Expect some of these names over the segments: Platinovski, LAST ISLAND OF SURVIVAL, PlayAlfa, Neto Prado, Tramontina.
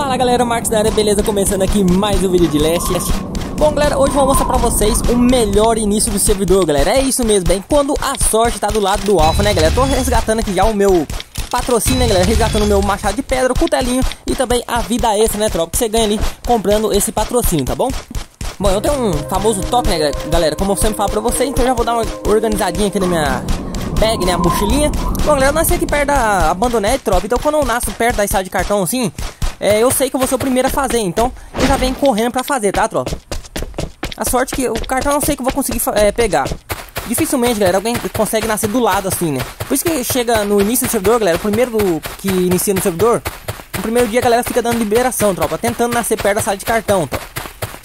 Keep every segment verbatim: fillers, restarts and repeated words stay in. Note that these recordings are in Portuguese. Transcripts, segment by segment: Fala galera, Marcos da área, beleza? Começando aqui mais um vídeo de Leste. Bom galera, hoje eu vou mostrar pra vocês o melhor início do servidor, galera. É isso mesmo, bem, quando a sorte tá do lado do Alfa, né galera? Tô resgatando aqui já o meu patrocínio, né galera? Resgatando o meu machado de pedra, o cutelinho e também a vida extra, né tropa? Que você ganha ali comprando esse patrocínio, tá bom? Bom, eu tenho um famoso top, né galera? Como eu sempre falo pra vocês, então eu já vou dar uma organizadinha aqui na minha... bag, né, a mochilinha. Bom, galera, eu nasci aqui perto da abandonete, tropa. Então quando eu nasço perto da estrada de cartão assim, é, eu sei que eu vou ser o primeiro a fazer. Então eu já venho correndo pra fazer, tá, tropa? A sorte que o cartão eu sei que eu vou conseguir é, pegar. Dificilmente, galera, alguém consegue nascer do lado assim, né? Por isso que chega no início do servidor, galera. O primeiro do, que inicia no servidor, no primeiro dia a galera fica dando liberação, tropa, tentando nascer perto da estrada de cartão, tropa.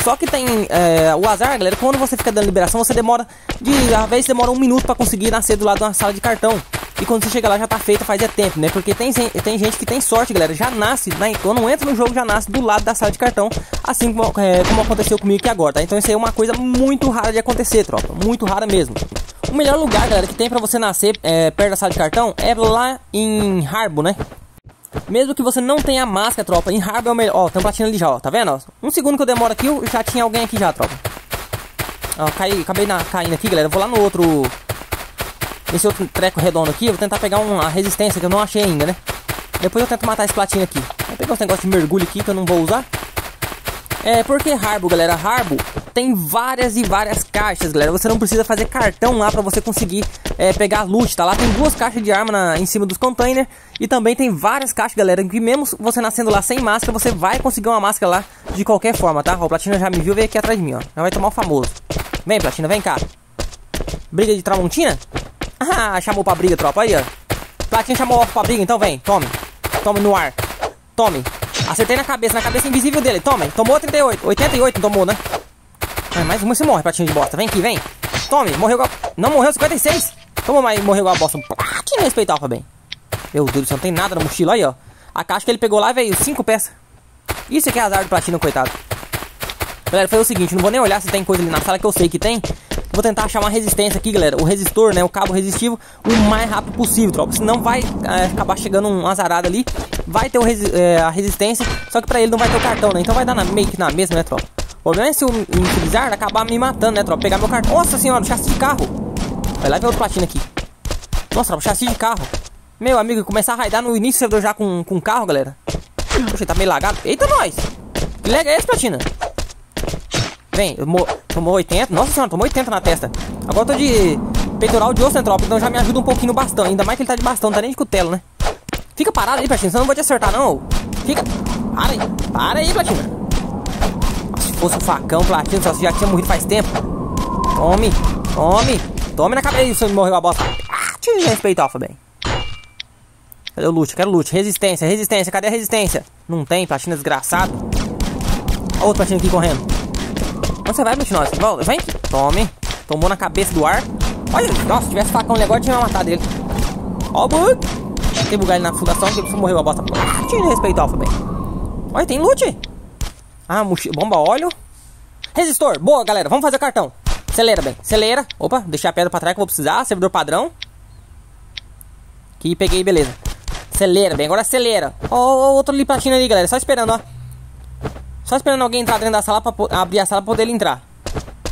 Só que tem é, o azar, galera, quando você fica dando liberação, você demora, de às vezes demora um minuto pra conseguir nascer do lado de uma sala de cartão. E quando você chega lá já tá feita, faz é tempo, né? Porque tem, tem gente que tem sorte, galera, já nasce, né? Quando entra no jogo já nasce do lado da sala de cartão, assim como, é, como aconteceu comigo aqui agora, tá? Então isso aí é uma coisa muito rara de acontecer, tropa, muito rara mesmo. O melhor lugar, galera, que tem pra você nascer é, perto da sala de cartão é lá em Harbour, né? Mesmo que você não tenha máscara, tropa, em Harbour é o melhor. Ó, tem um platina ali já, ó, tá vendo? Ó, um segundo que eu demoro aqui, eu já tinha alguém aqui já, tropa. Ó, caí, acabei na, caindo aqui, galera. Eu vou lá no outro, nesse outro treco redondo aqui. Eu vou tentar pegar uma resistência que eu não achei ainda, né? Depois eu tento matar esse platina aqui. Vou pegar esse negócio de mergulho aqui que eu não vou usar. É, porque Harbour, galera, Harbour tem várias e várias caixas, galera. Você não precisa fazer cartão lá pra você conseguir é, pegar loot, tá? Lá tem duas caixas de arma na, em cima dos containers. E também tem várias caixas, galera, que mesmo você nascendo lá sem máscara, você vai conseguir uma máscara lá de qualquer forma, tá? Ó, o Platina já me viu, veio aqui atrás de mim, ó. Já vai tomar o famoso. Vem, Platina, vem cá. Briga de Tramontina? Ah, chamou pra briga, tropa, aí, ó. Platina chamou o pra briga, então vem, tome. Tome no ar. Tome. Acertei na cabeça, na cabeça invisível dele. Toma, tomou trinta e oito, oitenta e oito não tomou, né? Ah, mais uma, você morre, Platinho de bosta. Vem aqui, vem. Tome, morreu igual... Não morreu, cinquenta e seis. Toma, mas morreu igual a bosta. Platinho respeitar, Alfa, bem. Meu Deus do céu, não tem nada na mochila. Aí, ó. A caixa que ele pegou lá veio cinco peças. Isso aqui é azar do Platinho, coitado. Galera, foi o seguinte, não vou nem olhar se tem coisa ali na sala que eu sei que tem. Vou tentar achar uma resistência aqui, galera. O resistor, né, o cabo resistivo, o mais rápido possível, tropa. Senão vai é, acabar chegando um azarado ali. Vai ter o resi é, a resistência, só que pra ele não vai ter o cartão, né? Então vai dar na, meio que na mesma, né, tropa? O problema é se o bizarro acabar me matando, né, tropa? Pegar meu cartão. Nossa senhora, o chassi de carro. Vai lá e ver outro platina aqui. Nossa, tropa, chassi de carro. Meu amigo, começar a raidar no início do servidor já com, com carro, galera. Poxa, tá meio lagado. Eita, nós! Que lag é esse, platina? Vem, tomou oitenta. Nossa senhora, tomou oitenta na testa. Agora eu tô de peitoral de osso, né, tropa? Então já me ajuda um pouquinho no bastão. Ainda mais que ele tá de bastão, não tá nem de cutelo, né? Fica parado aí, Platina, senão eu não vou te acertar, não. Fica... Para aí. Para aí, Platina. Se fosse um facão, Platina, você já tinha morrido faz tempo. Tome. Tome. Tome na cabeça, você morreu a bosta. Ah, te respeito, Alfa, bem. Cadê o loot? Quero loot. Resistência, resistência. Cadê a resistência? Não tem, Platina, desgraçado. Olha outro Platina aqui correndo. Onde você vai, Platina? Volta. Vem. Tome. Tomou na cabeça do ar. Olha. Nossa, se tivesse facão ali agora, eu tinha matado ele. Ó o bug. Tem bugar ele na fundação, que ele morreu a bosta. Ah, tinha respeito, Alfa, bem. Olha, tem loot. Ah, mochila, bomba, óleo. Resistor, boa, galera. Vamos fazer o cartão. Acelera, bem. Acelera. Opa, deixei a pedra pra trás que eu vou precisar. Servidor padrão. Aqui, peguei, beleza. Acelera, bem. Agora acelera. Ó, ó, ó outro lipatinho ali, galera. Só esperando, ó. Só esperando alguém entrar dentro da sala pra abrir a sala pra poder ele entrar.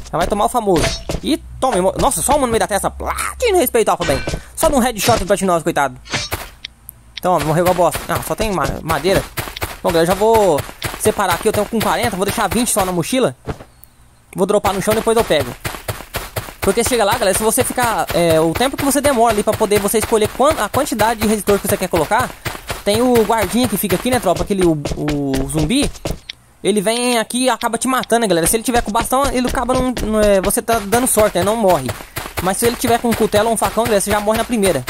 Já vai tomar o famoso. E tome. Nossa, só uma no meio da testa. Ah, tinha respeito, Alfa, bem. Só num headshot do Platinoso, coitado. Então, morreu a bosta. Ah, só tem madeira. Bom, galera, eu já vou separar aqui. Eu tenho com quarenta, vou deixar vinte só na mochila. Vou dropar no chão, depois eu pego. Porque chega lá, galera, se você ficar... É, o tempo que você demora ali pra poder você escolher a quantidade de resistor que você quer colocar. Tem o guardinha que fica aqui, né, tropa? Aquele o, o zumbi. Ele vem aqui e acaba te matando, né, galera? Se ele tiver com bastão, ele acaba não... não é, você tá dando sorte, né? Não morre. Mas se ele tiver com um cutelo ou um facão, galera, você já morre na primeira.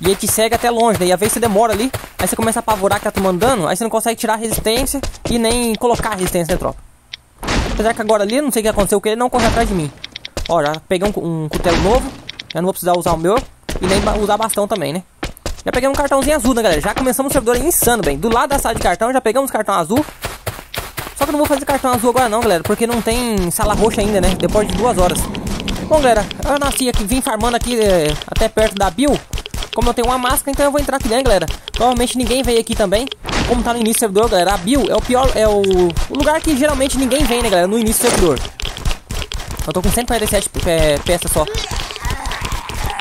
E ele te segue até longe, né? E às vezes você demora ali, aí você começa a apavorar que tá tomando dano, aí você não consegue tirar a resistência e nem colocar a resistência, né, tropa? Apesar que agora ali, não sei o que aconteceu, que ele não corre atrás de mim. Ó, já peguei um, um cutelo novo, já não vou precisar usar o meu, e nem usar bastão também, né? Já peguei um cartãozinho azul, né, galera? Já começamos o servidor insano, bem. Do lado da sala de cartão, já pegamos cartão azul. Só que eu não vou fazer cartão azul agora não, galera, porque não tem sala roxa ainda, né? Depois de duas horas. Bom, galera, eu nasci aqui, vim farmando aqui é, até perto da Bill. Como eu tenho uma máscara, então eu vou entrar aqui, né, galera? Provavelmente ninguém veio aqui também. como tá no início do servidor, galera, a Bill é o pior, é o, o lugar que geralmente ninguém vem, né, galera, no início do servidor. Eu tô com cento e quarenta e sete é, peças só.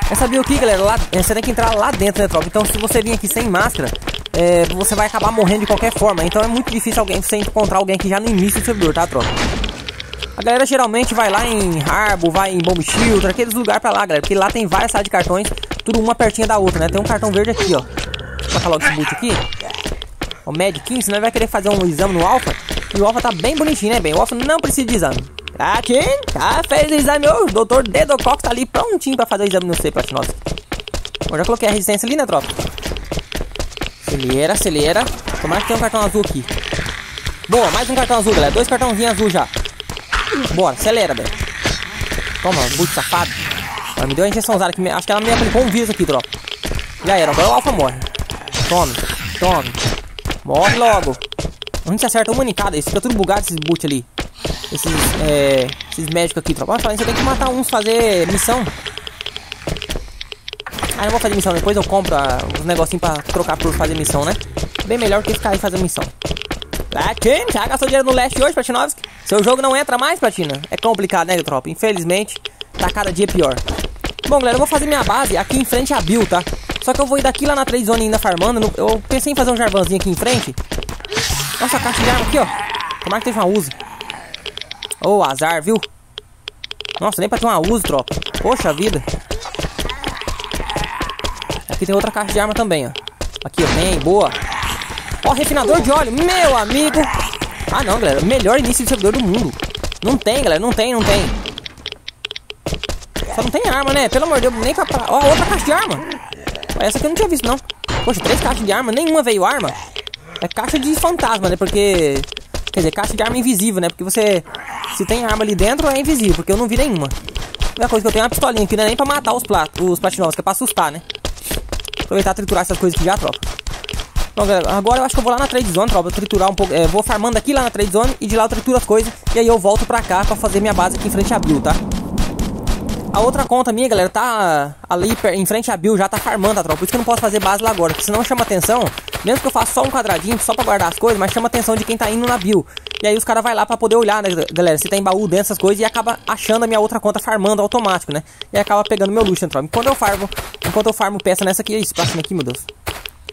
Essa Bill aqui, galera, lá, você tem que entrar lá dentro, né, tropa? Então se você vir aqui sem máscara, é, você vai acabar morrendo de qualquer forma. Então é muito difícil alguém, você encontrar alguém aqui já no início do servidor, tá, tropa? A galera geralmente vai lá em Harbo, vai em Bomb Shield, aqueles lugares pra lá, galera, porque lá tem várias salas de cartões, tudo uma pertinha da outra, né? Tem um cartão verde aqui, ó. Vou tacar logo esse boot aqui. O Mad quinze, né, vai querer fazer um exame no Alpha. E o Alpha tá bem bonitinho, né, bem? O Alpha não precisa de exame. Tá aqui, tá, fez o exame. O doutor Dedocox tá ali prontinho pra fazer o exame no C pra nós. Bom, já coloquei a resistência ali, né, tropa? Acelera, acelera. Tomara que tenha um cartão azul aqui. Boa, mais um cartão azul, galera. Dois cartãozinhos azul já. Bora, acelera, velho. Toma, boot safado. Ela me deu a injeçãozada aqui. Acho que ela me aplicou um vírus aqui, tropa. Já era, agora o Alpha morre. Tome, tome. Morre logo. A gente acerta uma unicada. Isso fica tudo bugado, esses boot ali. Esses, é, esses médicos aqui, tropa. Mas falando, você tem que matar uns, fazer missão. Ah, não vou fazer missão. Depois eu compro a, os negocinhos pra trocar por fazer missão, né? Bem melhor que ficar aí fazendo missão. Platina, já gastou dinheiro no leste hoje, Platinovski? Seu jogo não entra mais, Platina? É complicado, né, tropa? Infelizmente, tá cada dia pior. Bom, galera, eu vou fazer minha base aqui em frente à Bill, tá? Só que eu vou ir daqui lá na três zona ainda farmando. Eu pensei em fazer um jarvanzinho aqui em frente. Nossa, a caixa de arma aqui, ó. Tomara que teve uma uso. Ô, oh, azar, viu? Nossa, nem pra ter uma uso, tropa. Poxa vida. Aqui tem outra caixa de arma também, ó. Aqui, ó, tem, boa. Ó, refinador de óleo, meu amigo. Ah, não, galera, melhor início de servidor do mundo. Não tem, galera, não tem, não tem. Só não tem arma, né? Pelo amor de Deus, nem pra... Ó, outra caixa de arma. Essa aqui eu não tinha visto, não. Poxa, três caixas de arma, nenhuma veio arma. É caixa de fantasma, né? Porque... Quer dizer, caixa de arma invisível, né? Porque você... Se tem arma ali dentro, é invisível. Porque eu não vi nenhuma. A única coisa que eu tenho é uma pistolinha aqui, não é nem pra matar os, plat... os platinovos, que é pra assustar, né? Aproveitar e triturar essas coisas aqui já, tropa. Bom, galera, agora eu acho que eu vou lá na trade zone, tropa, triturar um pouco, é, vou farmando aqui lá na trade zone e de lá eu trituro as coisas. E aí eu volto pra cá pra fazer minha base aqui em frente à Bill, tá? A outra conta minha, galera, tá ali em frente à Bill, já tá farmando, tá, tropa? Por isso que eu não posso fazer base lá agora, porque senão chama atenção. Mesmo que eu faça só um quadradinho, só pra guardar as coisas, mas chama atenção de quem tá indo na Bill. E aí os caras vão lá pra poder olhar, né, galera, se tem baú dentro, essas coisas. E acaba achando a minha outra conta farmando automático, né? E acaba pegando meu luxo, né, tropa? Enquanto eu farmo, enquanto eu farmo peça nessa aqui, isso, pra cima aqui, meu Deus.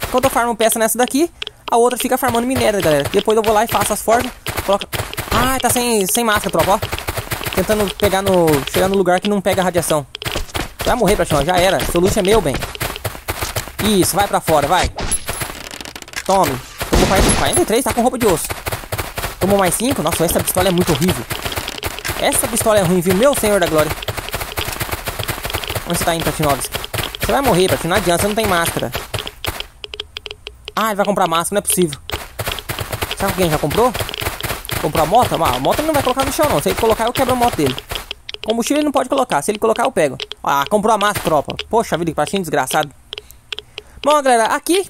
Enquanto eu farmo peça nessa daqui, a outra fica farmando minério, galera. Depois eu vou lá e faço as forjas. Coloca... Ah, tá sem, sem máscara, tropa, ó. Tentando pegar no... Chegar no lugar que não pega a radiação. Vai morrer pra chão, já era. Seu luxo é meu, bem. Isso, vai pra fora, vai. Tome. Tomou quarenta e três, tá com roupa de osso. Tomou mais cinco. Nossa, essa pistola é muito horrível. Essa pistola é ruim, viu? Meu senhor da glória. Onde você tá indo, Platinovski? Você vai morrer, Platinovski. Não adianta, você não tem máscara. Ah, ele vai comprar máscara, não é possível. Será que alguém já comprou? Comprou a moto? Ah, a moto ele não vai colocar no chão, não. Se ele colocar, eu quebro a moto dele. Combustível ele não pode colocar. Se ele colocar, eu pego. Ah, comprou a máscara, tropa. Poxa vida, que pastinho desgraçado. Bom, galera, aqui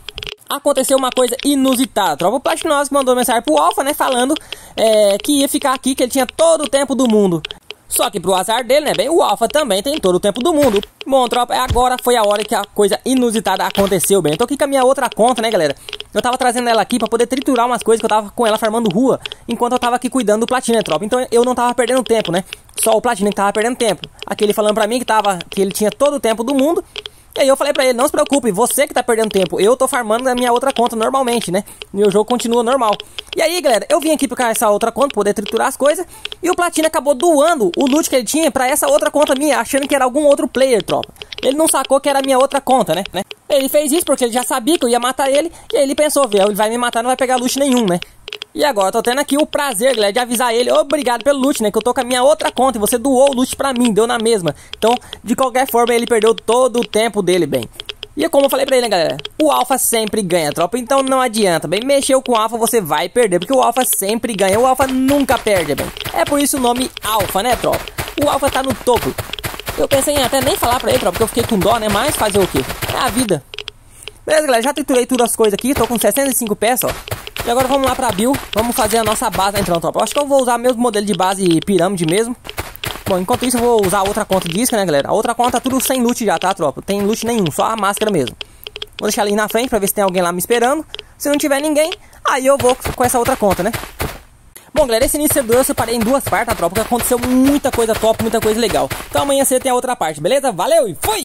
aconteceu uma coisa inusitada, tropa. O Platinovski mandou mensagem pro Alpha, né, falando é, que ia ficar aqui, que ele tinha todo o tempo do mundo. Só que pro azar dele, né, bem, o Alpha também tem todo o tempo do mundo. Bom, tropa, agora foi a hora que a coisa inusitada aconteceu, bem. Eu tô aqui com a minha outra conta, né, galera. Eu tava trazendo ela aqui pra poder triturar umas coisas que eu tava com ela farmando rua, enquanto eu tava aqui cuidando do Platina, né, tropa. Então eu não tava perdendo tempo, né. Só o Platina que tava perdendo tempo. Aquele falando pra mim que, tava, que ele tinha todo o tempo do mundo. E aí eu falei pra ele, não se preocupe, você que tá perdendo tempo. Eu tô farmando na minha outra conta normalmente, né? Meu jogo continua normal. E aí, galera, eu vim aqui pra essa outra conta, poder triturar as coisas. E o Platina acabou doando o loot que ele tinha pra essa outra conta minha, achando que era algum outro player, tropa. Ele não sacou que era a minha outra conta, né? Ele fez isso porque ele já sabia que eu ia matar ele. E aí ele pensou, velho, ele vai me matar, não vai pegar loot nenhum, né? E agora eu tô tendo aqui o prazer, galera, de avisar ele, obrigado pelo loot, né, que eu tô com a minha outra conta e você doou o loot pra mim, deu na mesma. Então, de qualquer forma, ele perdeu todo o tempo dele, bem. E como eu falei pra ele, né, galera, o Alpha sempre ganha, tropa, então não adianta, bem, mexeu com o Alpha você vai perder, porque o Alpha sempre ganha, o Alpha nunca perde, bem. É por isso o nome Alpha, né, tropa? O Alpha tá no topo. Eu pensei em até nem falar pra ele, tropa, porque eu fiquei com dó, né, mas fazer o quê? É a vida. Beleza, galera, já triturei todas as coisas aqui, tô com sessenta e cinco peças, ó. E agora vamos lá pra Bill, vamos fazer a nossa base então, tropa. Eu acho que eu vou usar mesmo modelo de base pirâmide mesmo. Bom, enquanto isso eu vou usar outra conta de isca, né, galera? A outra conta tudo sem loot já, tá, tropa? Tem loot nenhum, só a máscara mesmo. Vou deixar ali na frente pra ver se tem alguém lá me esperando. Se não tiver ninguém, aí eu vou com essa outra conta, né? Bom, galera, esse início eu separei em duas partes, tá, tropa? Porque aconteceu muita coisa top, muita coisa legal. Então amanhã você tem a outra parte, beleza? Valeu e fui!